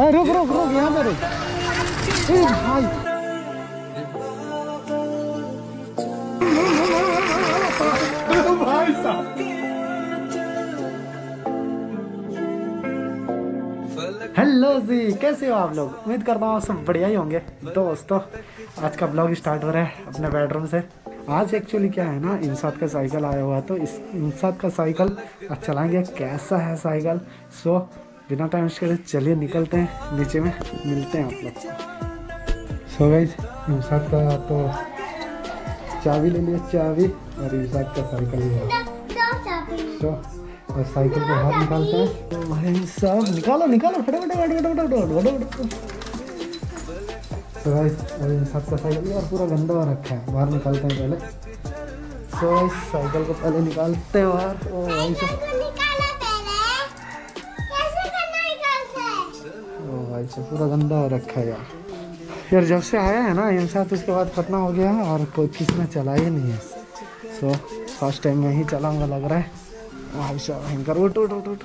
रुक रुक रुक, यहाँ पे रुक। भाई साहब हेलो जी, कैसे हो आप लोग? उम्मीद करता हूँ सब बढ़िया ही होंगे। दोस्तों आज का ब्लॉग स्टार्ट हो रहा है अपने बेडरूम से। आज एक्चुअली क्या है ना, इंसाद का साइकिल आया हुआ है, तो इस इंसाद का साइकिल आज चलाएंगे। कैसा है साइकिल? सो बिना टाइम वेस्ट करे चलिए निकलते हैं, नीचे में मिलते हैं आप लोग। सो गाइस इंसाद का तो चाबी ले लिया, चाबी और इंसाद का साइकिल ले। और साइकिल को हाथ निकालते हैं भाई साहब। निकालो निकालो फटाफट फटाफट। और इंसाद का साइकिल यार पूरा गंदा हो रखा है, बाहर निकालते हैं पहले। सो साइकिल को पहले निकालते हैं बाहर। ओ भाई साहब पूरा गंदा हो रखा है यार। जब से आया है ना इंसाद, उसके बाद खतना हो गया है और कोई किसी ने चला ही नहीं है। सो फर्स्ट टाइम में ही चलाऊँगा लग रहा है। भाई साहब भयंकर। उठ उठ उठ उठ।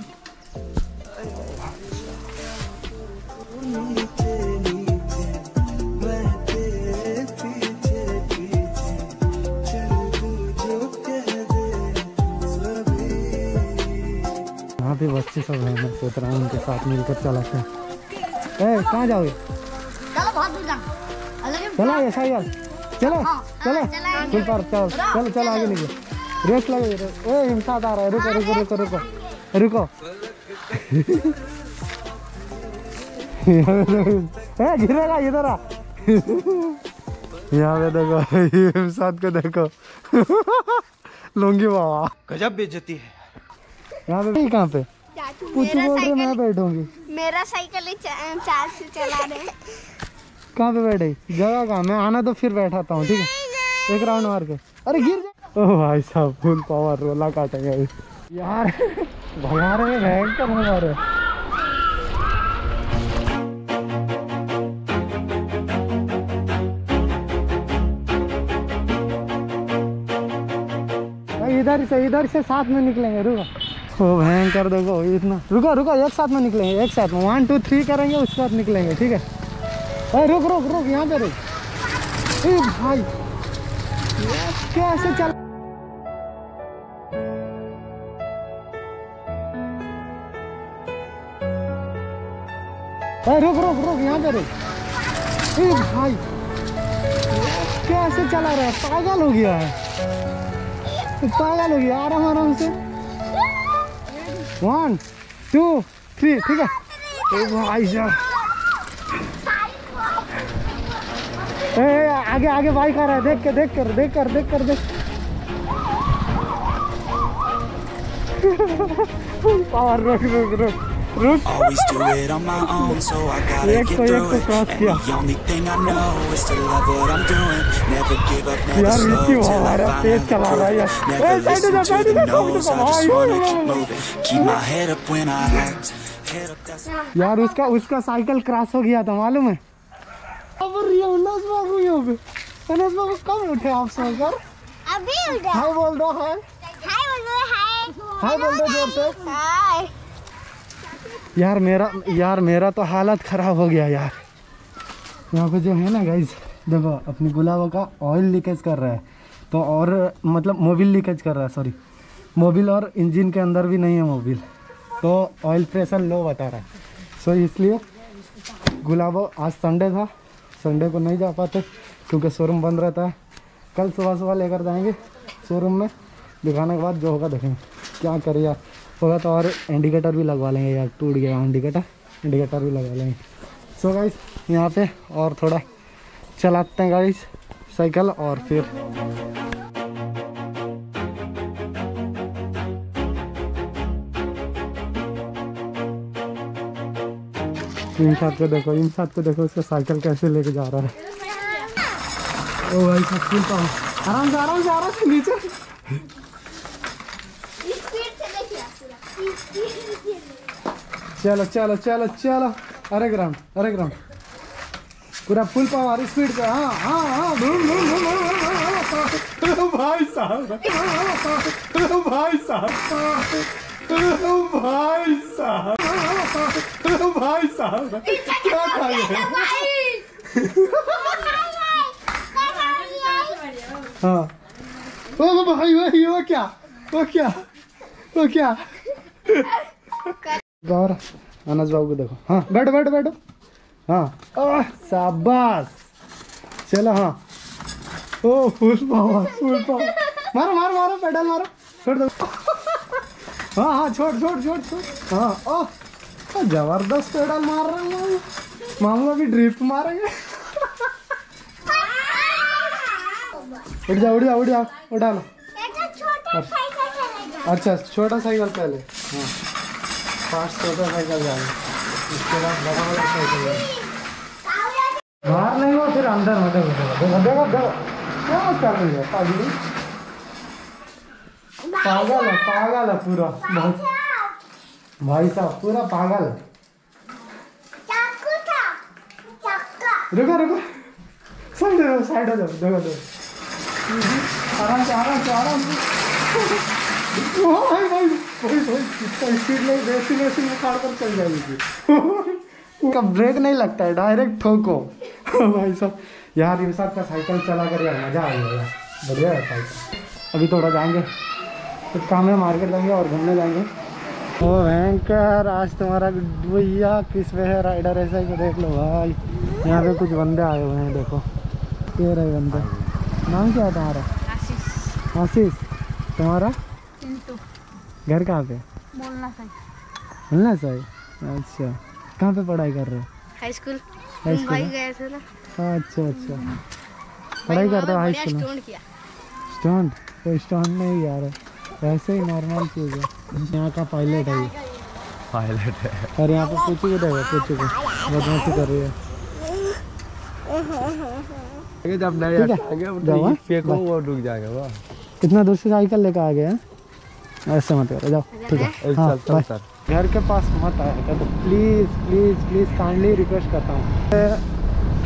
यहाँ पे बच्चे सब हैं, मैं सोच रहा हूँ उनके साथ मिलकर चलाते हैं। कहाँ जाओगे? चलो ऐसा ही चलो चलो चल पर चल चल चल आगे लीजिए। रेस लगे हिंसाद आ रहा है। रुको रुको रुको रुको रुको। गिरेगा इधर आ। यहाँ पे देखो हिंसाद को देखो। लूंगी बाबा, गजब बेइज्जती है। यहाँ पे कहाँ पे कुछ बोल रहे, मैं बैठूंगी। मेरा साइकिल चार्ज से चला रहे। कहाँ पे बैठे? जगह कहाँ? मैं आना तो फिर बैठाता हूँ, ठीक है? एक राउंड मार के। अरे गिर। ओ भाई साहब फुल पावर रोला काटेगा यार। भगा रहे हैं क्या भगा रहे हैं। इधर से साथ में निकलेंगे। रुको ओ भयंकर देखो इतना। रुको रुको, एक साथ में निकलेंगे, एक साथ में 1 2 3 करेंगे, उसके बाद निकलेंगे, ठीक है? अरे रुक रुक रुक, यहाँ पे रुक। ए भाई कैसे चल। रुक रुक रुक, यहाँ पे रुक। ए भाई कैसे चला रहा है, पागल हो गया है, पागल हो गया। आराम आराम से 1 2 3, ठीक है? ए भाई साहब आगे आगे बाइक आ रहा है, देख के देख कर। और रुक रुक रुक। Always do it on my own, so I gotta get through it. And the only thing I know is to love what I'm doing. Never give up, never slow till I finally prove. Never listen to the no's, I just wanna keep moving. Keep my head up when I act. यार उसका cycle cross हो गया था, मालूम है? अब रियोनास बाबू यहाँ पे, रियोनास बाबू कब उठे आप साइकिल? अभी उठे। हाय बोल दो, हाय। हाय बोल दो, हाय। हाय बोल दो जोर से। हाय। यार मेरा तो हालत ख़राब हो गया यार। यहाँ पे जो है ना गाइज देखो, अपनी गुलाबों का ऑयल लीकेज कर रहा है, तो और मतलब मोबिल लीकेज कर रहा है, सॉरी मोबिल, और इंजन के अंदर भी नहीं है मोबिल, तो ऑयल प्रेशर लो बता रहा है। सो इसलिए गुलाबों आज संडे था, संडे को नहीं जा पाते क्योंकि शोरूम बंद रहता है। कल सुबह सुबह लेकर जाएंगे शोरूम में, दिखाने के बाद जो होगा देखेंगे क्या करें यार। होगा तो और इंडिकेटर भी लगवा लेंगे यार, टूट गया इंडिकेटर भी लगवा लेंगे। सो गाइस यहाँ पे और थोड़ा चलाते हैं गाइस साइकिल, और फिर इंसाद को देखो उसका साइकिल कैसे लेके जा रहा है। ओ भाई साहब आराम से नीचे। चलो चलो चलो चलो। अरे ग्राम पूरा फुल पावर स्पीड पे। हाँ। भाई साहब भाई साहब क्या खा रहे हैं? हाँ ओ भाई वही वो क्या अनस बाबू को देखो। हाँ बैठो बैठो बैठो। हाँ शाबाश चलो। हाँ ओ फूल पावा मारो मारो मारो पेडल मारो छोड़ दो। हाँ हाँ छोड़ छोड़ छोड़ छोड़। हाँ ओह जबरदस्त पेडल मार रहे हैं मामू अभी ड्रिप मारेंगे। उठ जा उठ जा उठ जा उठा लो। अच्छा छोटा साइकिल पहले। हाँ फास्ट छोटा साइकिल जा रहा उसके बाद बड़ा वाला साइकिल बाहर नहीं हुआ फिर अंदर होते देखो देखो देखो क्या कर रही है पागल पागल पागल पूरा भाई साहब पूरा पागल। रुको रुको साइड हो जाओ देखो देखो आराम से आराम से आराम से। भाई भाई स्पीड में रेसिंग रेसिंग उखाड़ कर चल जाएगी। का ब्रेक नहीं लगता है डायरेक्ट ठोको। भाई साहब यार ये साहब का साइकिल चला कर यार मज़ा आएगा बढ़िया है साइकिल। अभी थोड़ा जाएंगे कुछ काम है मार्केट जाएंगे और घूमने जाएंगे। ओ भयंकर आज तुम्हारा भैया किस पे है राइडर ऐसा ही देख लो भाई। यहाँ पे कुछ बंदे आए हुए हैं देखो ये रहे बंदे। नाम क्या है तुम्हारा? आशीष। आशीष तुम्हारा घर कहाँ पे? बोलना सही। अच्छा कहाँ पे पढ़ाई कर रहे हो? High school. भाई गए थे ना। अच्छा अच्छा पढ़ाई कर रहे हो हाई स्कूल में? स्टूडेंट कोई स्टूडेंट नहीं यार ऐसे ही नॉर्मल चीज़ है। यहाँ का पायलट है ये और यहाँ पे पूछू को पूछू को बदमाशी कर रही है। जब नहीं रुक जाएगा वाह। कितना दूर से साइकिल लेकर आ गए हैं? ऐसे मत करो जाओ ठीक है। हाँ सर घर के पास मत आया तो please please please kindly request करता हूँ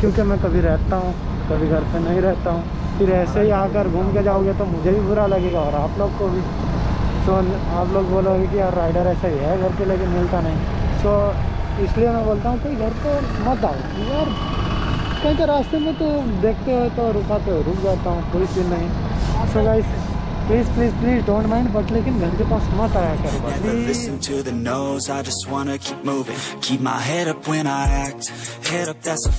क्योंकि मैं कभी रहता हूँ कभी घर पे नहीं रहता हूँ फिर ऐसे ही आकर घूम के जाओगे तो मुझे भी बुरा लगेगा और आप लोग को भी। सो आप लोग बोलोगे कि यार राइडर ऐसा ही है घर के लेकिन मिलता नहीं। सो इसलिए मैं बोलता हूँ कि घर पे मत आओ यार। कहीं तो रास्ते में तो देखते हुए तो रुकाते हुए रुक जाता हूँ कोई चीज़ नहीं। So guys please please please don't mind but lekin ghar ke paas mat aaya karo please. Listen to the noise I just wanna keep moving keep my head up when I act head up that's a